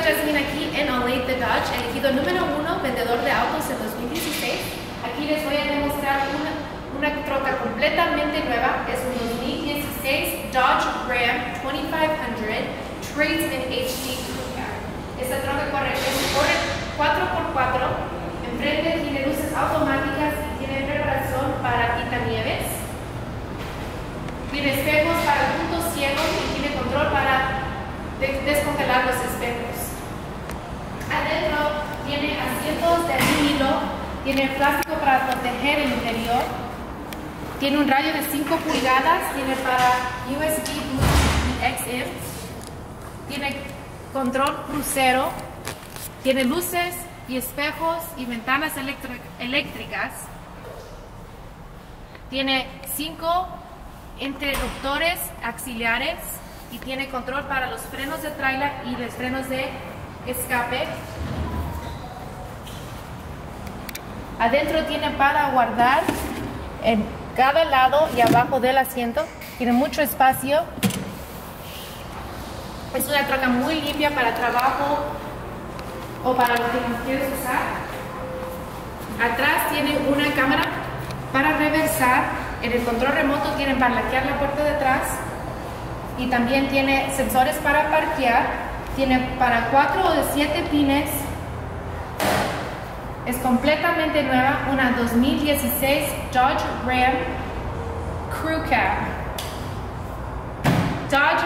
soy Jasmín aquí en Olathe, Dodge, elegido número 1 vendedor de autos en 2016. Aquí les voy a demostrar una troca completamente nueva. Es un 2016 Dodge Ram 2500 Tradesman HD Crew Cab. Esta troca corre 4x4, enfrente tiene luces automáticas y tiene preparación para quitanieves. Tiene espejos para puntos ciegos y tiene control para descongelar los espejos. Adentro tiene asientos de vinilo, tiene plástico para proteger el interior, tiene un radio de 5 pulgadas, tiene para USB, Bluetooth y XM, tiene control crucero, tiene luces y espejos y ventanas eléctricas, tiene 5 interruptores auxiliares y tiene control para los frenos de tráiler y los frenos de escape. Adentro tiene para guardar en cada lado y abajo del asiento, tiene mucho espacio. Es una troca muy limpia para trabajo o para lo que quieres usar. Atrás tiene una cámara para reversar, en el control remoto tienen para bloquear la puerta de atrás y también tiene sensores para parquear, tiene para 4 o de 7 pines. Es completamente nueva, una 2016 Dodge Ram Crew Cab. Dodge